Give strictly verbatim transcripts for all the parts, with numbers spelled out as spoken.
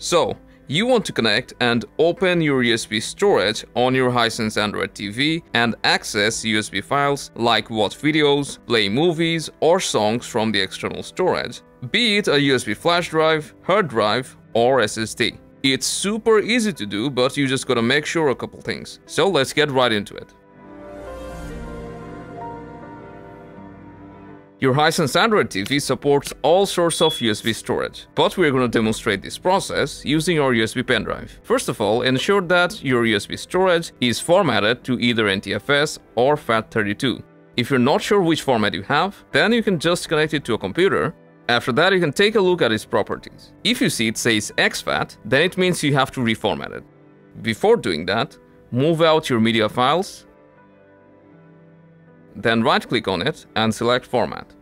So, you want to connect and open your U S B storage on your Hisense Android T V and access U S B files like watch videos, play movies or songs from the external storage, be it a U S B flash drive, hard drive or S S D. It's super easy to do, but you just gotta make sure a couple things. So let's get right into it. Your Hisense Android T V supports all sorts of U S B storage, but we're going to demonstrate this process using our U S B pen drive. First of all, ensure that your U S B storage is formatted to either N T F S or FAT thirty-two. If you're not sure which format you have, then you can just connect it to a computer. After that, you can take a look at its properties. If you see it says exFAT, then it means you have to reformat it. Before doing that, move out your media files, then right-click on it and select Format.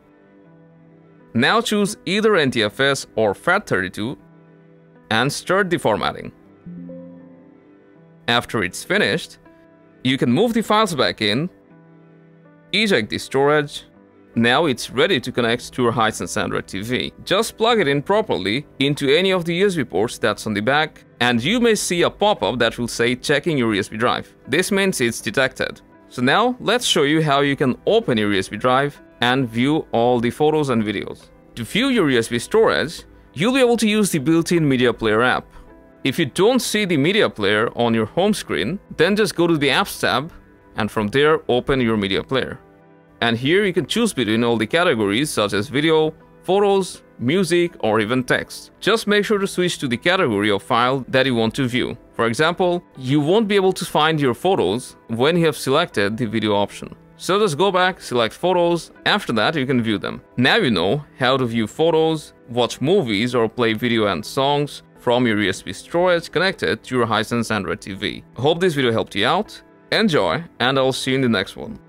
Now choose either N T F S or FAT thirty-two and start the formatting. After it's finished, you can move the files back in, eject the storage. Now it's ready to connect to your Hisense Android T V. Just plug it in properly into any of the U S B ports that's on the back, and you may see a pop-up that will say checking your U S B drive. This means it's detected. So now, let's show you how you can open your U S B drive and view all the photos and videos. To view your U S B storage, you'll be able to use the built-in Media Player app. If you don't see the Media Player on your home screen, then just go to the Apps tab and from there open your Media Player. And here you can choose between all the categories such as video, photos, music or even text. Just make sure to switch to the category of file that you want to view. For example, you won't be able to find your photos when you have selected the video option. So just go back, select photos, after that you can view them. Now you know how to view photos, watch movies or play video and songs from your U S B storage connected to your Hisense Android T V. Hope this video helped you out, enjoy, and I'll see you in the next one.